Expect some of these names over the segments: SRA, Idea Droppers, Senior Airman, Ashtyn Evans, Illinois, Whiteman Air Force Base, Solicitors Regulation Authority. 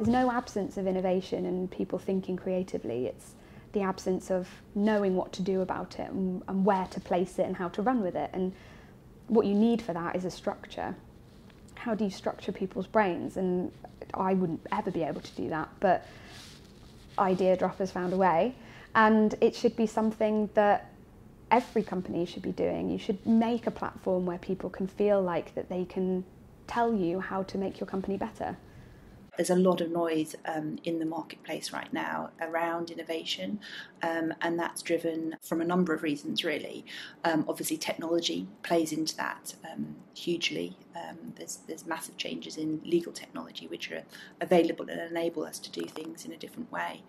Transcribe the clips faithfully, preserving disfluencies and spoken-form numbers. There's no absence of innovation and people thinking creatively. It's the absence of knowing what to do about it and, and where to place it and how to run with it. And what you need for that is a structure. How do you structure people's brains? And I wouldn't ever be able to do that, but Idea Droppers found a way. And it should be something that every company should be doing. You should make a platform where people can feel like that they can tell you how to make your company better. There's a lot of noise um, in the marketplace right now around innovation, um, and that's driven from a number of reasons, really. Um, obviously, technology plays into that um, hugely. Um, there's, there's massive changes in legal technology which are available and enable us to do things in a different way.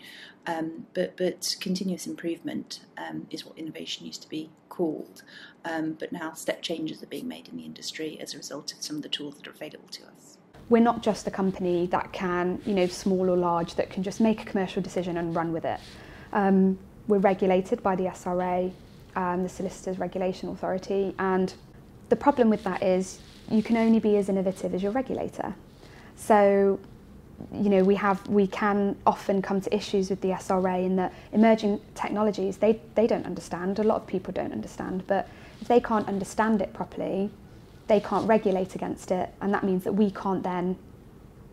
Um, but, but continuous improvement um, is what innovation used to be called. Um, but now step changes are being made in the industry as a result of some of the tools that are available to us. We're not just a company that can, you know, small or large, that can just make a commercial decision and run with it. Um, we're regulated by the S R A, um, the Solicitors Regulation Authority, and the problem with that is you can only be as innovative as your regulator. So, you know, we have we can often come to issues with the S R A in that emerging technologies they they don't understand. A lot of people don't understand, but if they can't understand it properly, they can't regulate against it, and that means that we can't then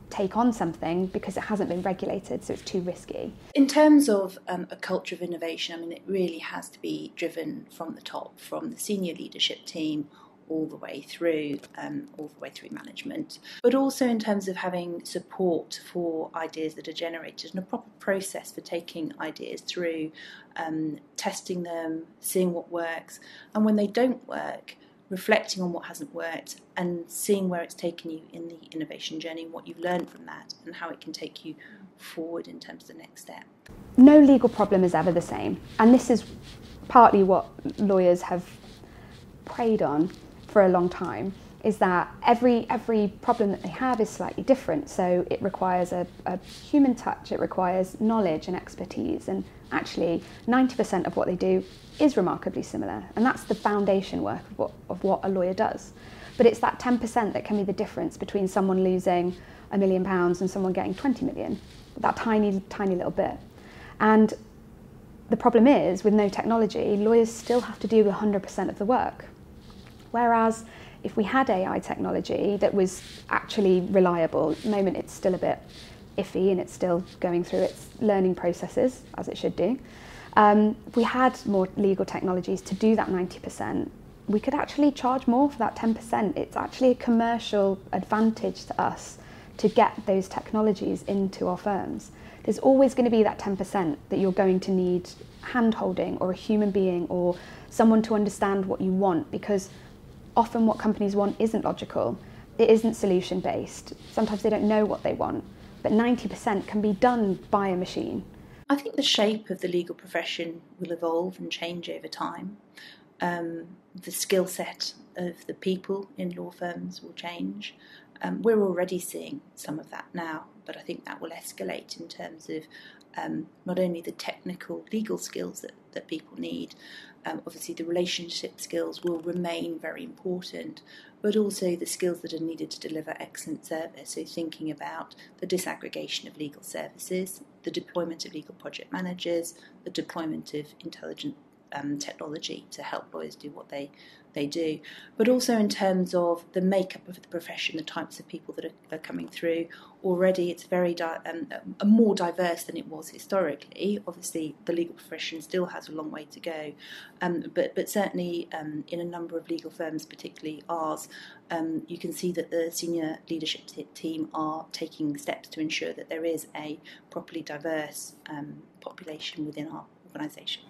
take on something because it hasn't been regulated, so it's too risky. In terms of um, a culture of innovation, I mean, it really has to be driven from the top, from the senior leadership team all the way through, um, all the way through management. But also in terms of having support for ideas that are generated and a proper process for taking ideas through, um, testing them, seeing what works, and when they don't work, reflecting on what hasn't worked and seeing where it's taken you in the innovation journey, what you've learned from that and how it can take you forward in terms of the next step. No legal problem is ever the same, and this is partly what lawyers have preyed on for a long time, is that every every problem that they have is slightly different, so it requires a, a human touch, it requires knowledge and expertise, and actually ninety percent of what they do is remarkably similar, and that's the foundation work of what, of what a lawyer does. But it's that ten percent that can be the difference between someone losing a million pounds and someone getting twenty million, that tiny, tiny little bit. And the problem is, with no technology, lawyers still have to do one hundred percent of the work. Whereas if we had A I technology that was actually reliable, at the moment it's still a bit iffy and it's still going through its learning processes, as it should do. Um, if we had more legal technologies to do that ninety percent, we could actually charge more for that ten percent. It's actually a commercial advantage to us to get those technologies into our firms. There's always going to be that ten percent that you're going to need hand-holding or a human being or someone to understand what you want, because often what companies want isn't logical. It isn't solution-based. Sometimes they don't know what they want, but ninety percent can be done by a machine. I think the shape of the legal profession will evolve and change over time. Um, the skill set of the people in law firms will change. Um, we're already seeing some of that now, but I think that will escalate in terms of um, not only the technical legal skills that, that people need, um, obviously the relationship skills will remain very important, but also the skills that are needed to deliver excellent service, so thinking about the disaggregation of legal services, the deployment of legal project managers, the deployment of intelligent Um, technology to help lawyers do what they, they do, but also in terms of the makeup of the profession, the types of people that are, are coming through. Already it's very di um, uh, more diverse than it was historically. Obviously the legal profession still has a long way to go, um, but, but certainly um, in a number of legal firms, particularly ours, um, you can see that the senior leadership team are taking steps to ensure that there is a properly diverse um, population within our organisation.